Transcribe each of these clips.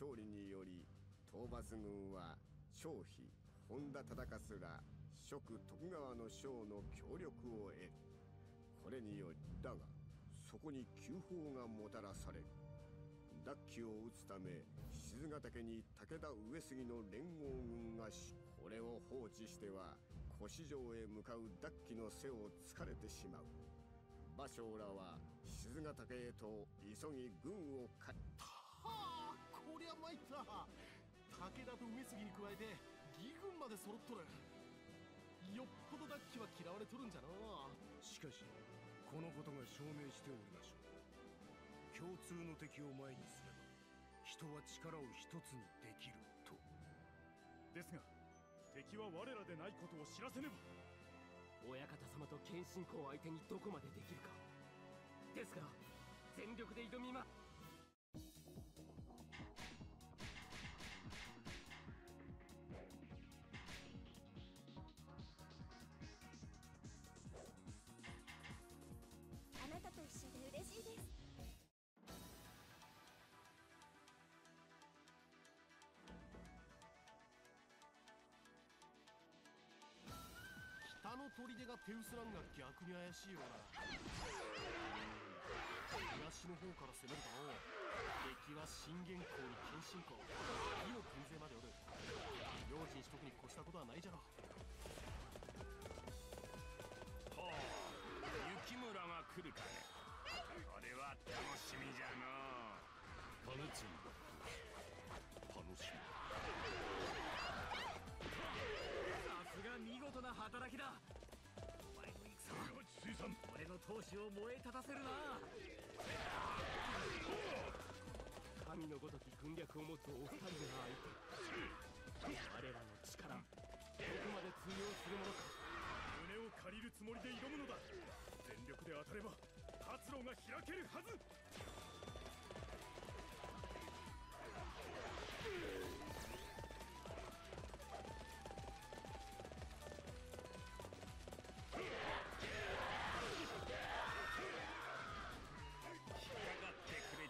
勝利により討伐軍は張飛、本多忠勝ら蜀徳川の将の協力を得る。これによりだがそこに急報がもたらされる。奪旗を討つため賤ヶ岳に武田上杉の連合軍がし、これを放置しては古四条へ向かう奪旗の背をつかれてしまう。馬謖らは賤ヶ岳へと急ぎ軍をかはあ、こりゃ参った。武田と上杉に加えて義軍まで揃っとる。よっぽど奪旗は嫌われとるんじゃのう。しかしこのことが証明しておりましょう。共通の敵を前にすれば人は力を一つにできると。ですが敵は我らでないことを知らせねば。親方様と謙信公相手にどこまでできるかですが、全力で挑みます。北の砦が手薄なんが逆に怪しいよな。東の方から攻めるとの敵は信玄公に謙信公、伊予軍勢までおる。用心しとくに越したことはないじゃろ。ほう、雪村が来るかね。これは楽しみじゃのう。楽しみ、楽しみ。さすが見事な働きだ。お前の戦は俺の闘志を燃え立たせるな。神のごとき軍略を持つお二人が相手、我らの力どこまで通用するものか。胸を借りるつもりで挑むのだ。全力で当たれば活路が開けるはず。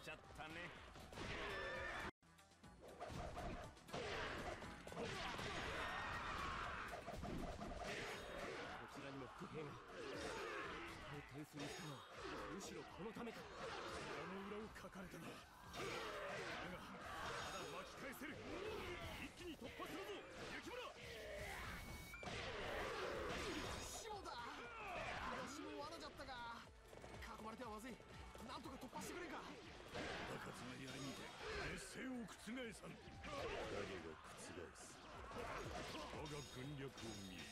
ちゃったね。こちらにも不平が。この点数にしたのはむしろこのためか。裏の裏をかかれたな。だがまだ巻き返せる。一気に突破するぞ雪村。霜だ。私も罠じゃったが囲まれてはまずい。なんとか突破してくれんか。中津の槍にて劣勢を覆さん。我が覆す。我が軍略を見る。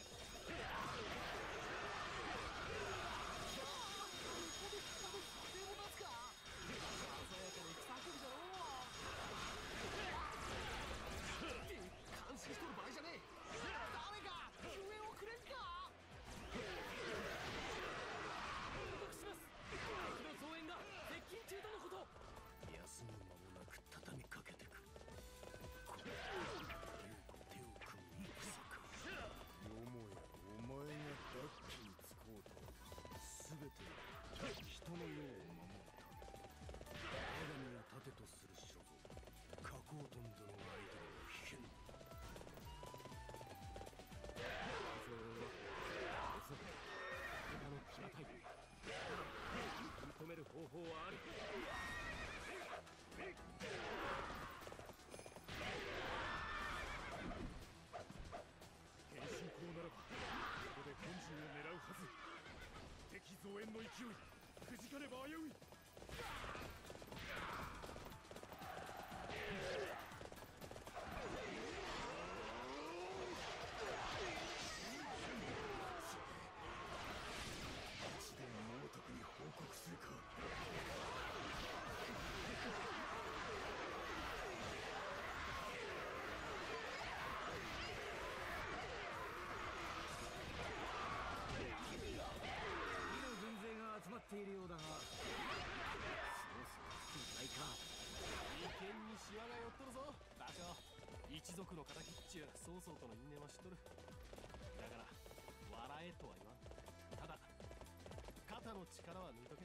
監視しとる場合じゃねえ。誰か救援をくれんか。報告します。敵の増援が接近中とのこと。休む間もなく畳みかけてく。これ手を組む戦か。よもやお前がダッキにつこうとすべて人の世を守るため我が身を盾とする所存加工トンでの相手の危険。それは恐れ他の騎馬隊認める方法はある。謙信公ならばここで本陣を狙うはず。敵増援の勢いくじかねば危うい。に報告するか。二の軍勢が集まっているようだが、そうそうないか。眉間にシワが寄っとるぞ馬謖。一族の敵っちゅう曹操との因縁は知っとる。だから笑えとは言わん。ただ肩の力は抜いとけ。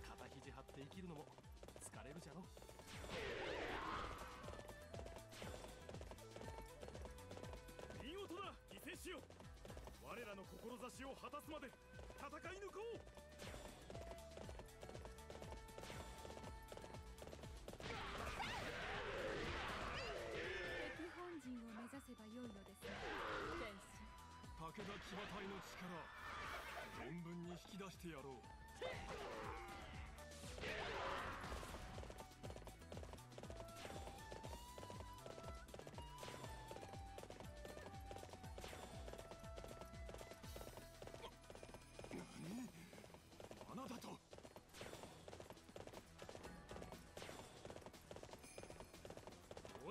肩肘張って生きるのも疲れるじゃろ。しよう。我らの志を果たすまで戦い抜こう。敵本陣を目指せばよいのです。天使武田騎馬隊の力存分に引き出してやろう。罠だと。よ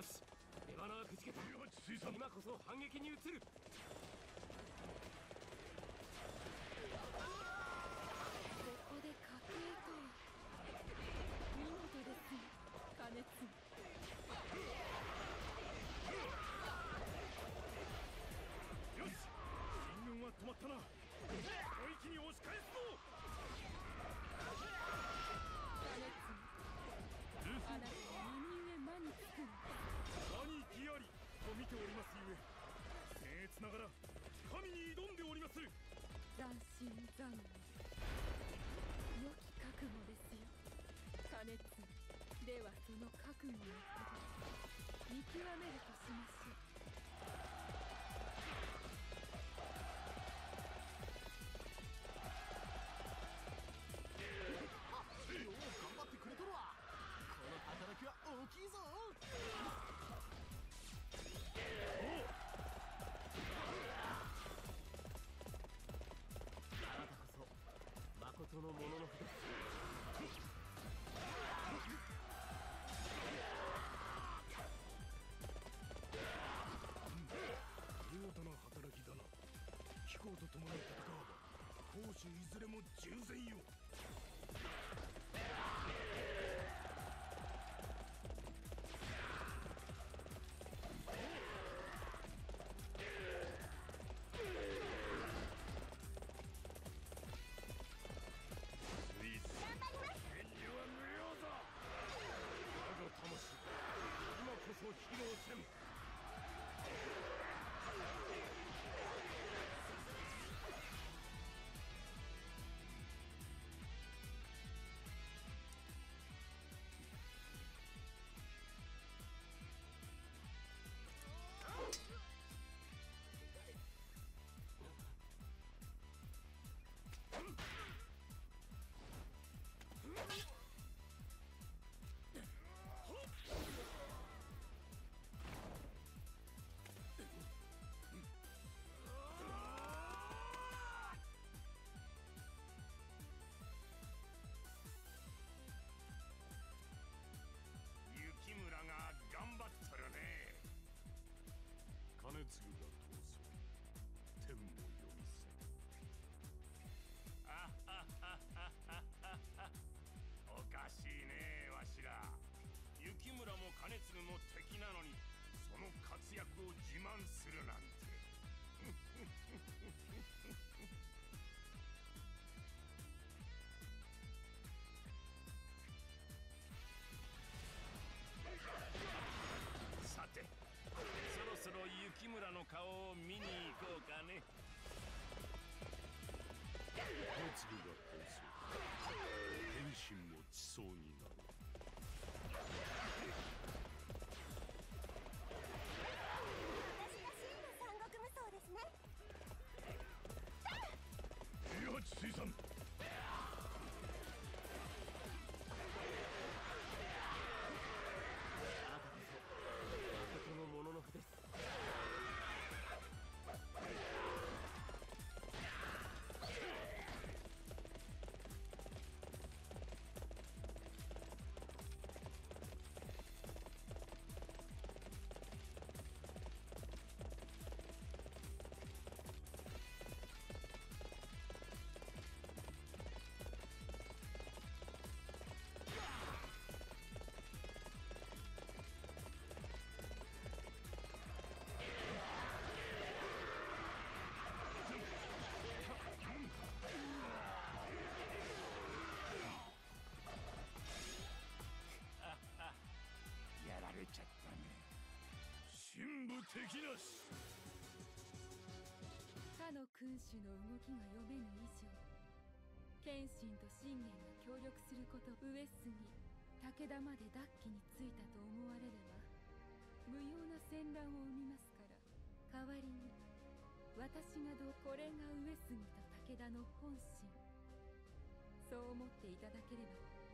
し、出花はくじけた。今こそ反撃に移る。ここで家系とは見事ですね。加熱よし、進軍は止まったな。一気に押し返すぞ。加熱あなたは何故間につくの。兄貴ありと見ておりますゆえ、僭越ながら神に挑んでおります。斬新斬新良き覚悟ですよ。加熱ではその覚悟のほど見極めるとしましょう。よう頑張ってくれとるわ。この働きは大きいぞ。あなたこそ誠のものの札。見事な働きだな。貴公と共に戦えば攻守いずれも重戦よ。するなんてさて、そろそろ雪村の顔を見に行こうかね。次が変身も地層になる。よし、水産あなたこそ、このもののふです。敵なし。他の君主の動きが読めぬ以上、謙信と信玄が協力すること、上杉武田まで脱起についたと思われれば無用な戦乱を生みますから、代わりに私がどう、これが上杉と武田の本心、そう思っていただければ